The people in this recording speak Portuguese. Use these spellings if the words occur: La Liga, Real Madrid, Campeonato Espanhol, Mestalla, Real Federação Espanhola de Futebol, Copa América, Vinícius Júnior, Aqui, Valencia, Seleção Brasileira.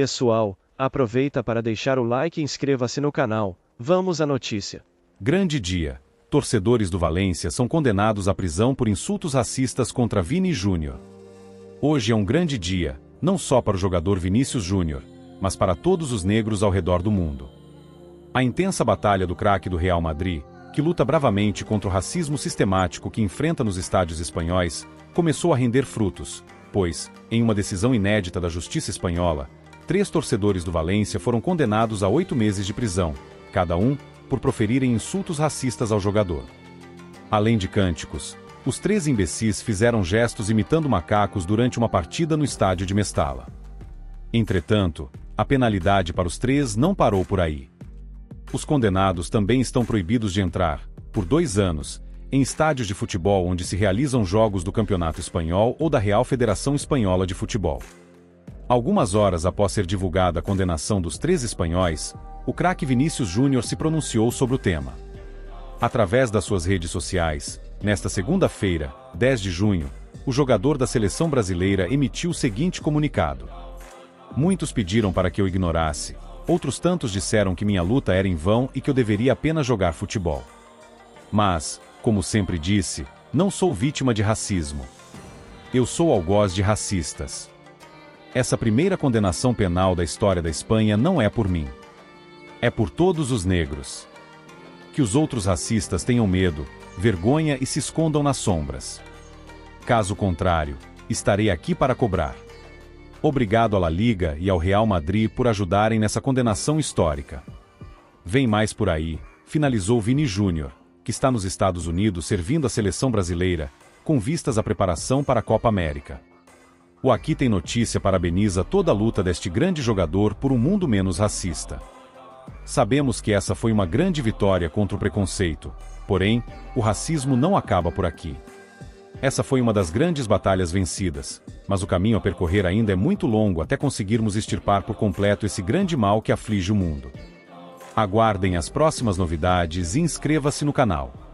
Pessoal, aproveita para deixar o like e inscreva-se no canal. Vamos à notícia. Grande dia. Torcedores do Valencia são condenados à prisão por insultos racistas contra Vini Júnior. Hoje é um grande dia, não só para o jogador Vinícius Júnior, mas para todos os negros ao redor do mundo. A intensa batalha do craque do Real Madrid, que luta bravamente contra o racismo sistemático que enfrenta nos estádios espanhóis, começou a render frutos, pois, em uma decisão inédita da justiça espanhola, 3 torcedores do Valencia foram condenados a 8 meses de prisão, cada um, por proferirem insultos racistas ao jogador. Além de cânticos, os 3 imbecis fizeram gestos imitando macacos durante uma partida no estádio de Mestalla. Entretanto, a penalidade para os 3 não parou por aí. Os condenados também estão proibidos de entrar, por 2 anos, em estádios de futebol onde se realizam jogos do Campeonato Espanhol ou da Real Federação Espanhola de Futebol. Algumas horas após ser divulgada a condenação dos 3 espanhóis, o craque Vinícius Júnior se pronunciou sobre o tema. Através das suas redes sociais, nesta segunda-feira, 10 de junho, o jogador da Seleção Brasileira emitiu o seguinte comunicado. Muitos pediram para que eu ignorasse, outros tantos disseram que minha luta era em vão e que eu deveria apenas jogar futebol. Mas, como sempre disse, não sou vítima de racismo. Eu sou algoz de racistas. Essa primeira condenação penal da história da Espanha não é por mim. É por todos os negros. Que os outros racistas tenham medo, vergonha e se escondam nas sombras. Caso contrário, estarei aqui para cobrar. Obrigado à La Liga e ao Real Madrid por ajudarem nessa condenação histórica. Vem mais por aí, finalizou Vini Júnior, que está nos Estados Unidos servindo a seleção brasileira, com vistas à preparação para a Copa América. O Aqui tem notícia parabeniza toda a luta deste grande jogador por um mundo menos racista. Sabemos que essa foi uma grande vitória contra o preconceito, porém, o racismo não acaba por aqui. Essa foi uma das grandes batalhas vencidas, mas o caminho a percorrer ainda é muito longo até conseguirmos extirpar por completo esse grande mal que aflige o mundo. Aguardem as próximas novidades e inscreva-se no canal.